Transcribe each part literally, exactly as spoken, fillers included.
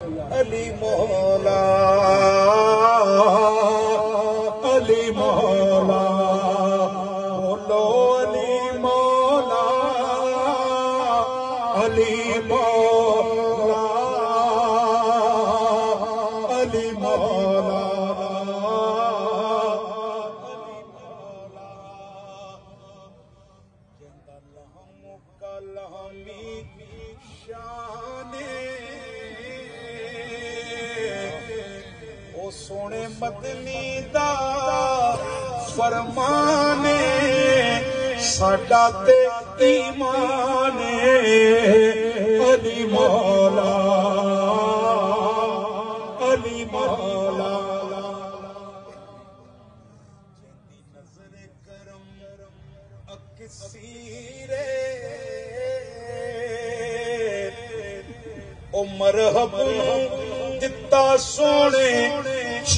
Ali Mola, Ali Mola, bolo Ali Mola, Ali Mola, Ali Mola, Ali Mola. Janda lahum kalami shane. سونے مدنی دا فرمانے ساڈا تے ایمانے علی مولا علی مولا جندی نظر کرم اکسیرے او مرحب دتا سونے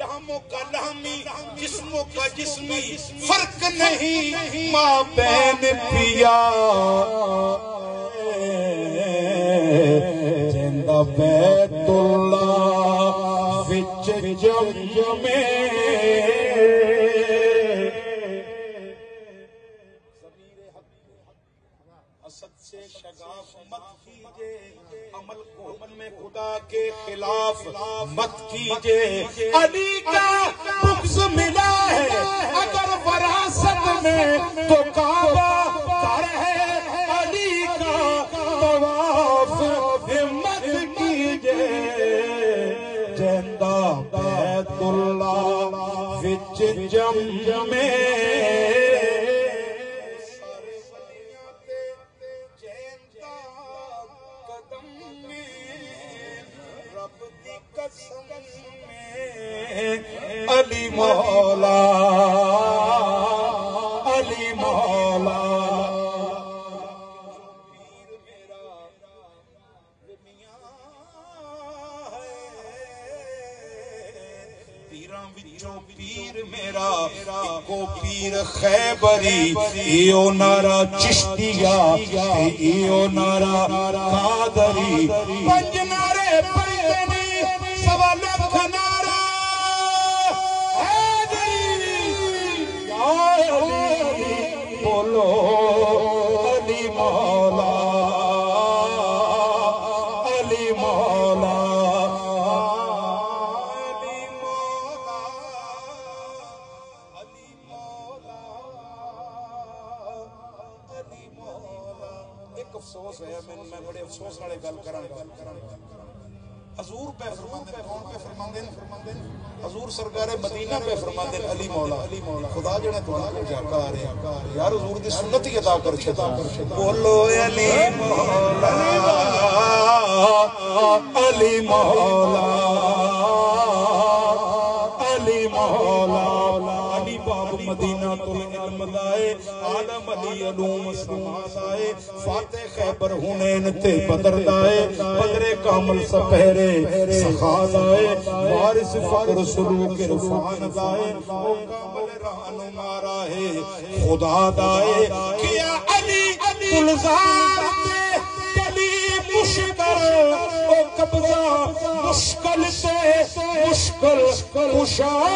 لحموں کا لحمی جسموں کا جسمی فرق نہیں ماں بین پیا جندہ بیت اللہ وچ جمے حسد سے شغاف مت کیجے عمل کو عمل میں خدا کے خلاف مت کیجے علی کا بغض ملا ہے اگر وراثت میں تو کعبہ گھر ہے علی کا طواف ہمت کیجے جندہ بیت اللہ وچ جمے علی مولا علی مولا پیر میرا میاں ہے پیراں وچوں پیر میرا اکو پیر خیبری ایو نارا چشتیا ایو نارا قادری پنج نارے Ali Mola, Ali Mola, Ali Mola, Ali Mola, Ali Mola. ایک افسوس ہے میں بڑے افسوس والے گل کراں حضور پہ فرماندے کون پہ فرماندے حضور سرکار مدینہ پہ فرماندے علی مولا علی مولا خدا جڑا تواں کو جاکا آ رہا یار حضور دی سنت ہی ادا کر چھتا بولو علی مولا علی مولا علی مولا علی باب مدینہ تو علم لائے عالم علی علوم سماس آئے فاتح خیبر ہنین تے بدر دائے بدر کامل سپہرے سخا دائے وارث فقر سلوک رفان دائے او کامل رہنما راہے خدا دائے کیا علی گلزار تے کلی مشکل او قبضہ مشکل تے مشکل کشا